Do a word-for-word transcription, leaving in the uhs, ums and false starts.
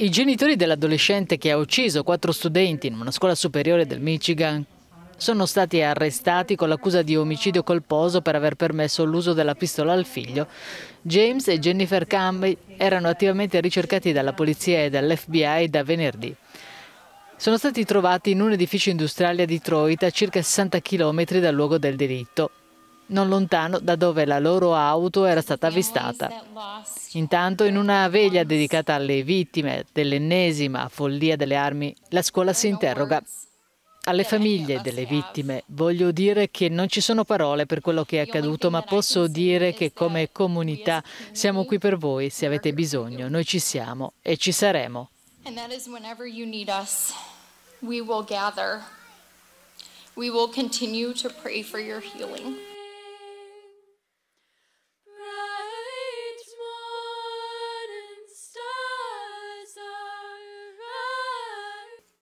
I genitori dell'adolescente che ha ucciso quattro studenti in una scuola superiore del Michigan sono stati arrestati con l'accusa di omicidio colposo per aver permesso l'uso della pistola al figlio. James e Jennifer Campbell erano attivamente ricercati dalla polizia e dall'F B I da venerdì. Sono stati trovati in un edificio industriale a Detroit, a circa sessanta chilometri dal luogo del delitto, non lontano da dove la loro auto era stata avvistata. Intanto, in una veglia dedicata alle vittime dell'ennesima follia delle armi, la scuola si interroga. Alle famiglie delle vittime voglio dire che non ci sono parole per quello che è accaduto, ma posso dire che come comunità siamo qui per voi, se avete bisogno. Noi ci siamo e ci saremo. And that is whenever you need us, we will gather. We will continue to pray for your healing.